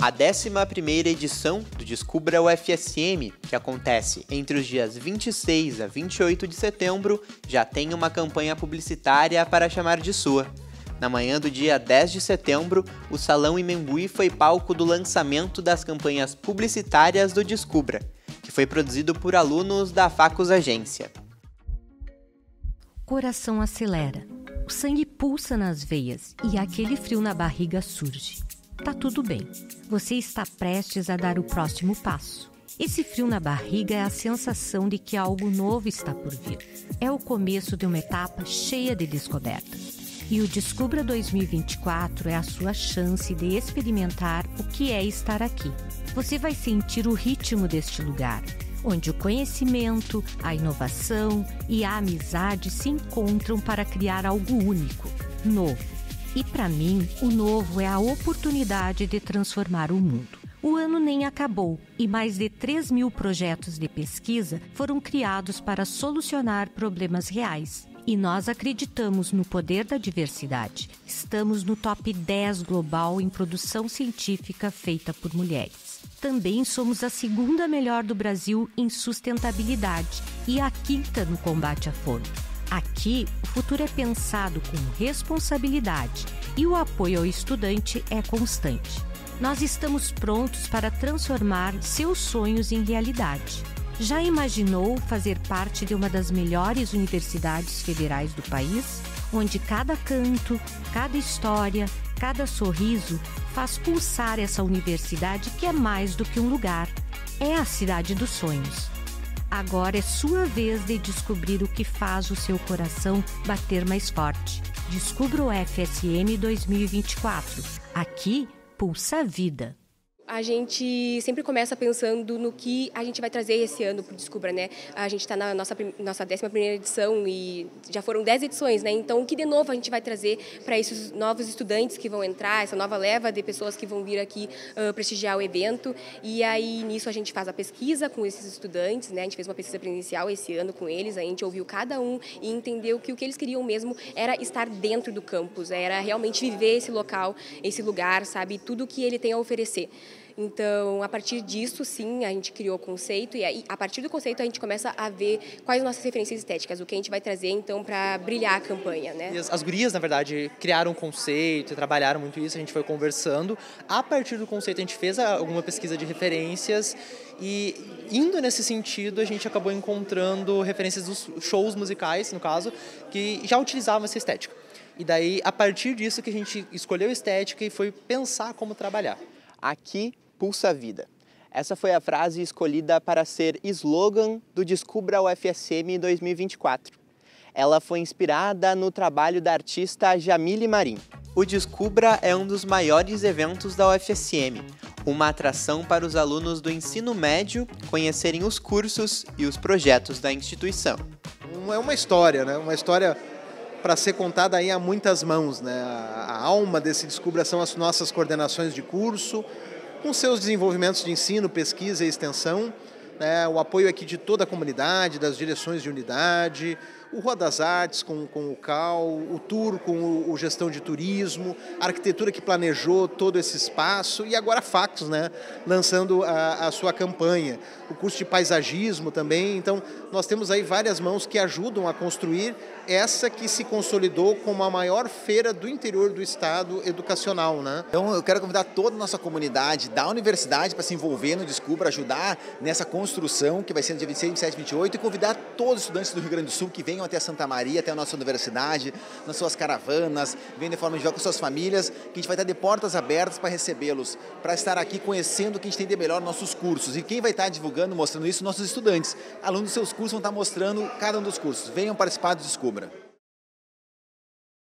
A 11ª edição do Descubra UFSM, que acontece entre os dias 26 a 28 de setembro, já tem uma campanha publicitária para chamar de sua. Na manhã do dia 10 de setembro, o Salão Imembuí foi palco do lançamento das campanhas publicitárias do Descubra, que foi produzido por alunos da Facos Agência. Coração acelera, o sangue pulsa nas veias e aquele frio na barriga surge. Tá tudo bem, você está prestes a dar o próximo passo. Esse frio na barriga é a sensação de que algo novo está por vir. É o começo de uma etapa cheia de descobertas. E o Descubra 2024 é a sua chance de experimentar o que é estar aqui. Você vai sentir o ritmo deste lugar, onde o conhecimento, a inovação e a amizade se encontram para criar algo único, novo. E para mim, o novo é a oportunidade de transformar o mundo. O ano nem acabou e mais de 3.000 projetos de pesquisa foram criados para solucionar problemas reais. E nós acreditamos no poder da diversidade. Estamos no top 10 global em produção científica feita por mulheres. Também somos a 2ª melhor do Brasil em sustentabilidade e a 5ª no combate à fome. Aqui, o futuro é pensado com responsabilidade e o apoio ao estudante é constante. Nós estamos prontos para transformar seus sonhos em realidade. Já imaginou fazer parte de uma das melhores universidades federais do país, onde cada canto, cada história, cada sorriso faz pulsar essa universidade que é mais do que um lugar? É a cidade dos sonhos. Agora é sua vez de descobrir o que faz o seu coração bater mais forte. Descubra o UFSM 2024. Aqui, pulsa a vida. A gente sempre começa pensando no que a gente vai trazer esse ano para o Descubra, né? A gente está na nossa 11ª edição e já foram 10 edições, né? Então, o que de novo a gente vai trazer para esses novos estudantes que vão entrar, essa nova leva de pessoas que vão vir aqui prestigiar o evento. E aí, nisso, a gente faz a pesquisa com esses estudantes, né? A gente fez uma pesquisa presencial esse ano com eles, a gente ouviu cada um e entendeu que o que eles queriam mesmo era estar dentro do campus, era realmente viver esse local, esse lugar, sabe? Tudo que ele tem a oferecer. Então, a partir disso, sim, a gente criou o conceito e aí, a partir do conceito a gente começa a ver quais nossas referências estéticas, o que a gente vai trazer, então, para brilhar a campanha, né? As gurias, na verdade, criaram um conceito, trabalharam muito isso, a gente foi conversando. A partir do conceito, a gente fez alguma pesquisa de referências e, indo nesse sentido, a gente acabou encontrando referências dos shows musicais, no caso, que já utilizavam essa estética. E daí, a partir disso que a gente escolheu a estética e foi pensar como trabalhar. Aqui pulsa a vida. Essa foi a frase escolhida para ser slogan do Descubra UFSM 2024. Ela foi inspirada no trabalho da artista Jamile Marim. O Descubra é um dos maiores eventos da UFSM, uma atração para os alunos do ensino médio conhecerem os cursos e os projetos da instituição. É uma história, né? Uma história para ser contada aí a muitas mãos, né? A alma desse Descubra são as nossas coordenações de curso, com seus desenvolvimentos de ensino, pesquisa e extensão, né, o apoio aqui de toda a comunidade, das direções de unidade, o Rua das Artes com o CAL, o TUR com o Gestão de Turismo, a arquitetura que planejou todo esse espaço e agora a Facos, né, lançando a sua campanha, o curso de paisagismo também. Então, nós temos aí várias mãos que ajudam a construir essa que se consolidou como a maior feira do interior do estado educacional, né? Então, eu quero convidar toda a nossa comunidade da universidade para se envolver no Descubra, ajudar nessa construção que vai ser no dia 26, 27, 28 e convidar todos os estudantes do Rio Grande do Sul que vêm até Santa Maria, até a nossa universidade, nas suas caravanas, vendo de forma de ver com suas famílias, que a gente vai estar de portas abertas para recebê-los, para estar aqui conhecendo o que a gente tem de melhor nos nossos cursos. E quem vai estar divulgando, mostrando isso, nossos estudantes. Alunos dos seus cursos vão estar mostrando cada um dos cursos. Venham participar do Descubra.